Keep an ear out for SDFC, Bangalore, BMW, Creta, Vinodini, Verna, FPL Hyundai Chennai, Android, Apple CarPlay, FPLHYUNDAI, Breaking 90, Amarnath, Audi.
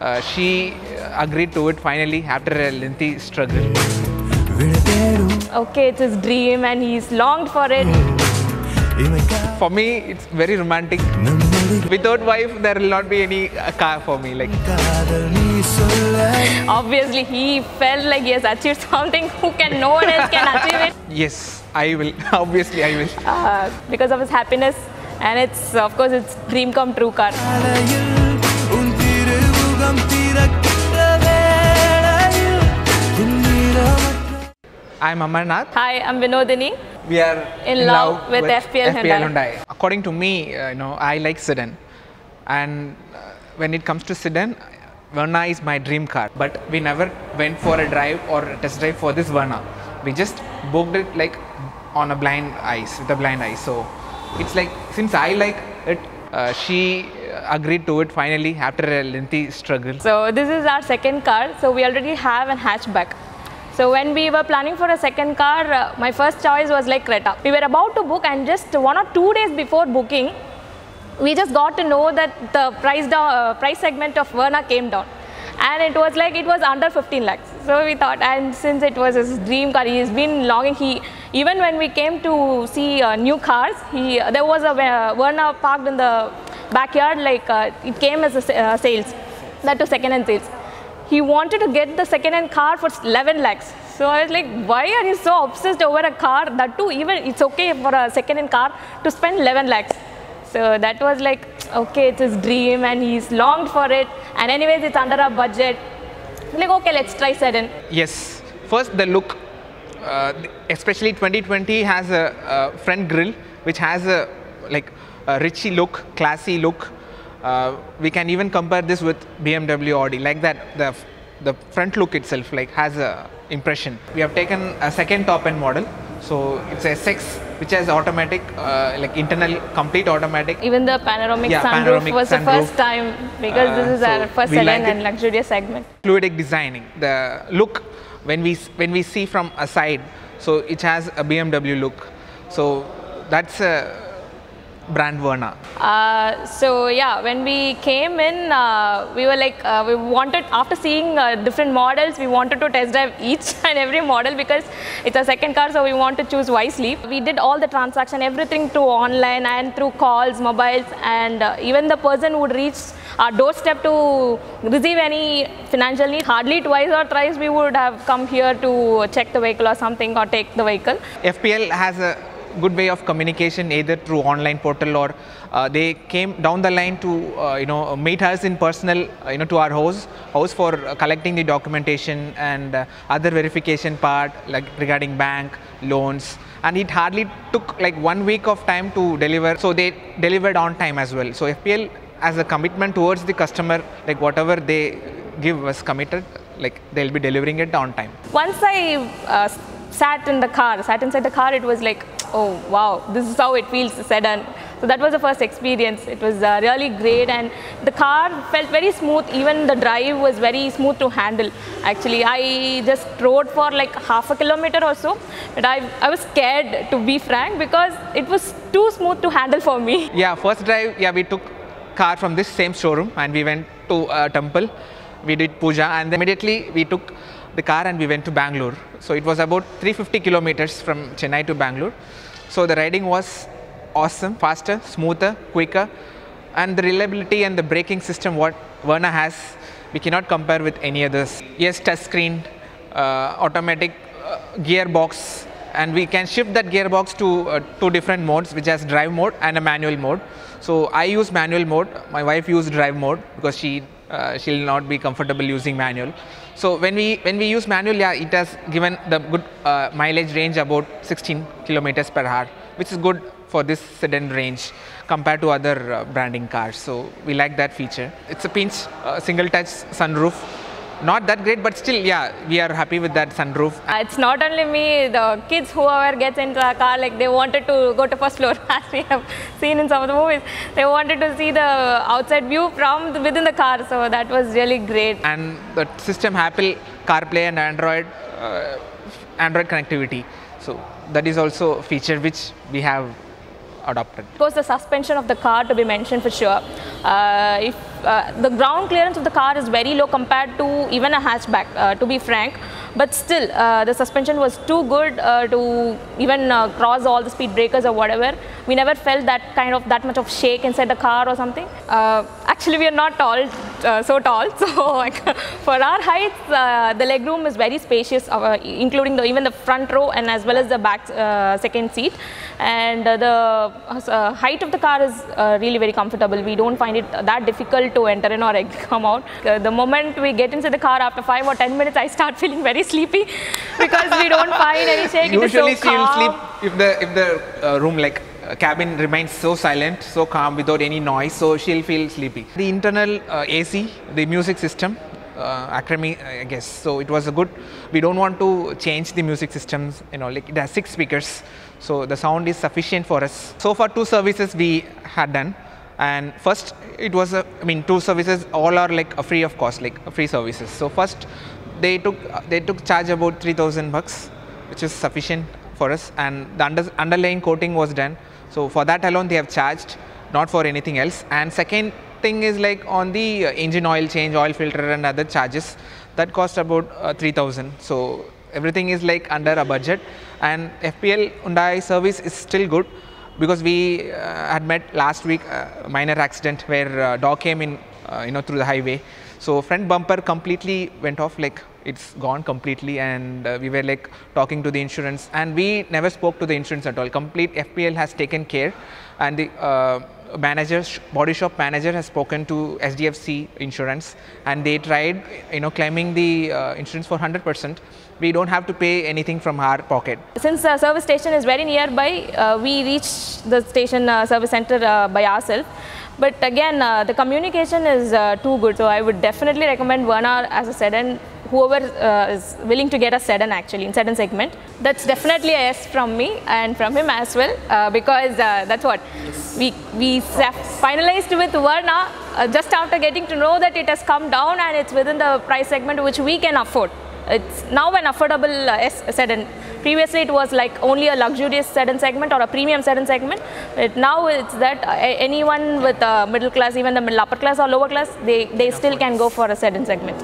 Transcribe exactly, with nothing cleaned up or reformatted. uh, she agreed to it finally after a lengthy struggle. Okay, it's his dream and he's longed for it. For me, it's very romantic. Without wife, there will not be any car for me. Like, obviously, he felt like he has achieved something. Who can, no one else can achieve it. Yes, I will. Obviously, I will. Uh, because of his happiness, and it's of course it's dream come true car. I'm Amarnath. Hi, I'm Vinodini. We are in, in love, love with, with F P L, F P L Hyundai. Hyundai. According to me, uh, you know, I like sedan, and uh, when it comes to sedan, Verna is my dream car. But we never went for a drive or a test drive for this Verna. We just booked it like on a blind eyes, with a blind eye. So it's like, since I like it, uh, she agreed to it finally after a lengthy struggle. So this is our second car. So we already have a hatchback. So when we were planning for a second car, uh, my first choice was like Creta. We were about to book, and just one or two days before booking, we just got to know that the price down, uh, price segment of Verna came down, and it was like it was under fifteen lakhs. So we thought, and since it was his dream car, he's been longing. He even when we came to see uh, new cars, he there was a uh, Verna parked in the backyard. Like uh, it came as a uh, sales, that to second-hand sales. He wanted to get the second-hand car for eleven lakhs. So I was like, why are you so obsessed over a car? That too, even it's okay for a second-hand car to spend eleven lakhs. So that was like, okay, it's his dream and he's longed for it. And anyways, it's under our budget. Like, okay, let's try sedan. Yes. First, the look. Uh, especially twenty twenty has a, a front grille which has a like a richy look, classy look. Uh, we can even compare this with B M W, Audi, like that. The the front look itself like has a impression. We have taken a second top-end model, so it's a S X which has automatic, uh, like internal complete automatic. Even the panoramic yeah, sunroof panoramic was sunroof. the first time because uh, this is so our first sedan like and luxurious segment. Fluidic designing, the look when we when we see from a side, so it has a B M W look. So that's a brand Verna. Uh, so yeah, when we came in, uh, we were like, uh, we wanted, after seeing uh, different models, we wanted to test drive each and every model because it's a second car, so we want to choose wisely. We did all the transaction, everything through online and through calls, mobiles, and uh, even the person would reach our doorstep to receive any financial need. Hardly twice or thrice we would have come here to check the vehicle or something or take the vehicle. F P L has a good way of communication, either through online portal or uh, they came down the line to uh, you know meet us in personal, uh, you know to our house house for uh, collecting the documentation and uh, other verification part, like regarding bank loans, and it hardly took like one week of time to deliver. So they delivered on time as well. So F P L as a commitment towards the customer, like whatever they give us committed, like they'll be delivering it on time. Once I uh, sat in the car, sat inside the car, it was like, oh wow, this is how it feels, sedan. So that was the first experience. It was uh, really great, and the car felt very smooth. Even the drive was very smooth to handle. Actually, I just rode for like half a kilometer or so, but I, I was scared, to be frank, because it was too smooth to handle for me. Yeah, first drive, yeah, we took car from this same showroom and we went to a temple. We did puja and then immediately we took the car and we went to Bangalore. So it was about three hundred fifty kilometers from Chennai to Bangalore. So the riding was awesome, faster, smoother, quicker, and the reliability and the braking system what Verna has, we cannot compare with any others. Yes, touch screen, uh, automatic uh, gearbox, and we can shift that gearbox to uh, two different modes, which has drive mode and a manual mode. So I use manual mode, my wife used drive mode because she Uh, she'll not be comfortable using manual. So when we when we use manual, yeah, it has given the good uh, mileage range about sixteen kilometers per hour, which is good for this sedan range compared to other uh, branding cars. So we like that feature. It's a pinch uh, single touch sunroof. Not that great, but still, yeah, we are happy with that sunroof. Uh, it's not only me, the kids, whoever gets into a car, like they wanted to go to first floor, as we have seen in some of the movies. They wanted to see the outside view from the, within the car, so that was really great. And the system, Apple CarPlay and Android, uh, Android connectivity. So that is also a feature which we have adopted. Of course, the suspension of the car to be mentioned for sure. Uh, if uh, the ground clearance of the car is very low compared to even a hatchback, uh, to be frank. But still, uh, the suspension was too good uh, to even uh, cross all the speed breakers or whatever. We never felt that kind of that much of shake inside the car or something. Uh, actually, we are not tall, uh, so tall. So for our heights, uh, the legroom is very spacious, uh, including the, even the front row and as well as the back uh, second seat. And uh, the uh, height of the car is uh, really very comfortable. We don't find it that difficult to enter in or come out. Uh, the moment we get inside the car, after five or ten minutes, I start feeling very sleepy because we don't find any shake. Usually, so you'll sleep if the if the uh, room like uh, cabin remains so silent, so calm, without any noise. So she'll feel sleepy. The internal uh, A C, the music system, uh, Akrami, I guess. So it was a good. We don't want to change the music systems. You know, like it has six speakers, so the sound is sufficient for us. So far, two services we had done. And first, it was a, I mean, two services. All are like a free of cost, like free services. So first. They took they took charge about three thousand bucks, which is sufficient for us, and the under, underlying coating was done. So for that alone they have charged, not for anything else. And second thing is like on the engine oil change, oil filter and other charges, that cost about uh, three thousand. So everything is like under a budget, and F P L Hyundai service is still good because we uh, had met last week a uh, minor accident where uh, dog came in uh, you know through the highway. So front bumper completely went off, like it's gone completely, and uh, we were like talking to the insurance, and we never spoke to the insurance at all. Complete F P L has taken care, and the uh, manager, body shop manager has spoken to S D F C insurance, and they tried you know claiming the uh, insurance for one hundred percent. We don't have to pay anything from our pocket. Since the service station is very nearby, uh, we reached the station uh, service center uh, by ourselves. But again, uh, the communication is uh, too good. So I would definitely recommend Verna as a sedan, whoever uh, is willing to get a sedan actually, in sedan segment. That's definitely a yes from me and from him as well, uh, because uh, that's what, we, we finalized with Verna uh, just after getting to know that it has come down and it's within the price segment which we can afford. It's now an affordable uh, S sedan. Previously, it was like only a luxurious sedan segment or a premium sedan segment. It, now it's that uh, anyone with a uh, middle class, even the middle upper class or lower class, they, they still can go for a sedan segment.